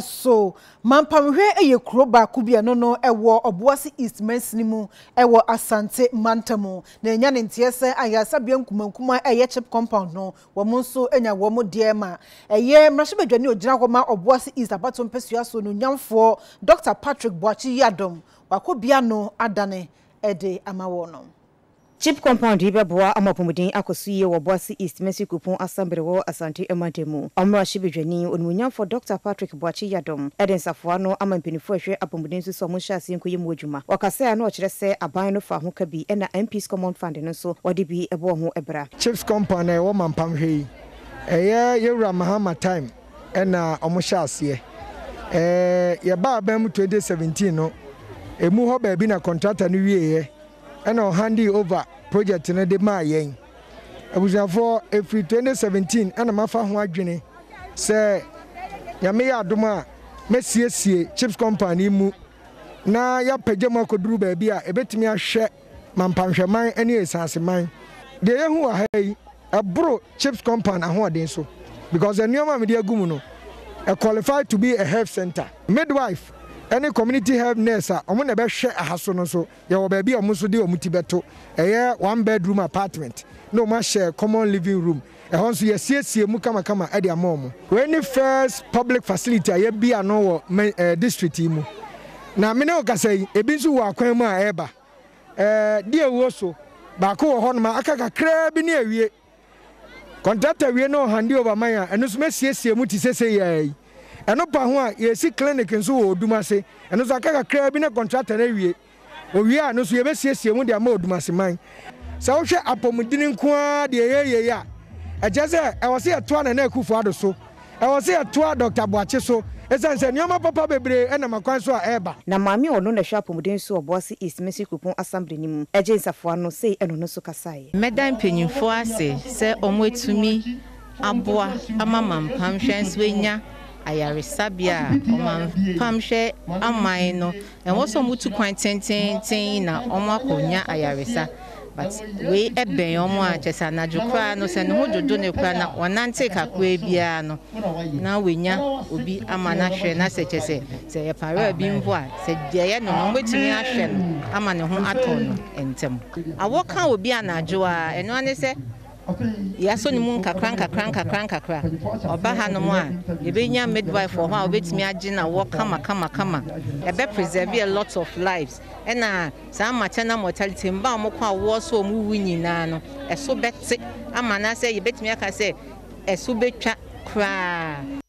So, Mampam here a crowbar could be a no war Obuasi East Mensnimu, a war Asante Mantamo, the Yan and Tiesa, I Sabian Kumankuma, a year chip compound no, Wamonso, and a woman dear ma. A year Mashima Janu Dragoma Obuasi East about some Pesuaso, no young for Dr. Patrick Boachie-Yiadom, Wakobiano, Adane, Ede Amawono. Chip compound hiba bwa ama pomudin akosuye wa Obuasi East Messi kupon asambrewo asante emantemu. Amra shibijeni onmunyam for Dr. Patrick Boachie-Yiadom. Eden safuano ama mpinifo ehwe apomudin so somusha asinko yemwodjuma. Wakase ano okyerese aban no fa ho kabi ena MPs common fund no so wode bi ebo ho ebra. Chips compound e wo mampam hwei. Eya yewra mahama time ena omusha ase. Ye ba abam 2017 no emu ho ba bi na contractor no wieye. And I'll hand over project in the Mayan. I was for every 2017 and a Mafa Huagini. Say, Yamea Duma, Messier, Chips Company, na ya Pajama could do baby, a bit me a share, Mampansha mine, and yes, as mine. They who are hey, a bro Chips Company, and what they so. Because a new media gumuno, a qualified to be a health center, midwife. Any community health nurse, I'm going to share a house or so. Your baby or Musudio Mutibeto, a 1-bedroom apartment. No much share common living room. A house you see, Mukama Kama at your mom. When the first public facility, I be a no district team. Now, Minoka say, a bizu wa Kwema Eba. Dear Woso, Bako Honma, Akaka crab in here. Contractor, we know handy over Maya, and this mess, yes, Muti say. And no Pahua, you see clinic and so, Dumase, and as a crab in a contractor every year, no, so you ever see Mundia mode, Dumasi mine. So, Apomudin Qua, the area. I just said, I was here at Twan and Ekufado so. I was here at Twa, Dr. Boacheso. As I said, Yama Papa Bebre and Macanso Eba. Namami or Nona Shapumudinso of Bossy East Messi Coupon Assembly Nimu, Agents of Fuano say and Onosukasai. Madame Pinu Fuase, say, Omwe to me, Aboa, Amam, Pamshans Wenya. Ayarisabia, Pamshe, Amaino, and also Mutu Quintin, Omaconia, Ayarisa. But we at Bayoma, Chesana Jucranos and Hododone Crana, one Nanteca Quabiano. Now we know will be Amanache, and I say, say a parade being what, said Diana, waiting Ashen, Amano Aton, and Tem. I walk out with Biana Joa, and one is. Yasoni munka kranka kranka kranka kra oba hanom a ebenya midwife ho a obetimi agina wo kama kama kama ebe preserve a lot of lives ena sa maternal mortality mba mo kwa wo so mu winyina no eso beti amana se yebetimi aka se eso betwa kra